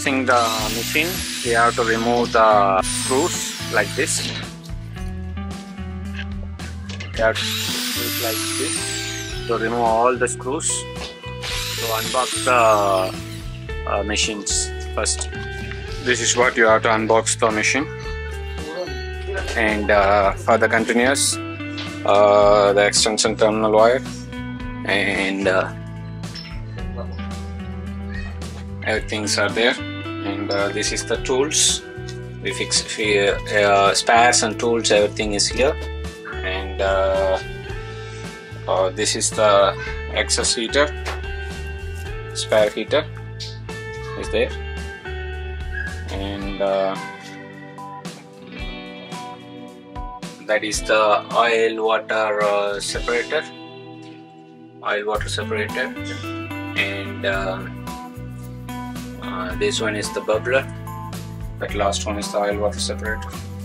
fixing the machine, we have to remove the screws like this. We have to do it like this to remove all the screws. To unbox the machines first. This is what you have to unbox the machine. And for the continuous, the extension terminal wire and everything's are there. And this is the tools. We fix spares and tools. Everything is here. And this is the excess heater. Spare heater is there. And that is the oil water separator, and this one is the bubbler. That last one is the oil water separator.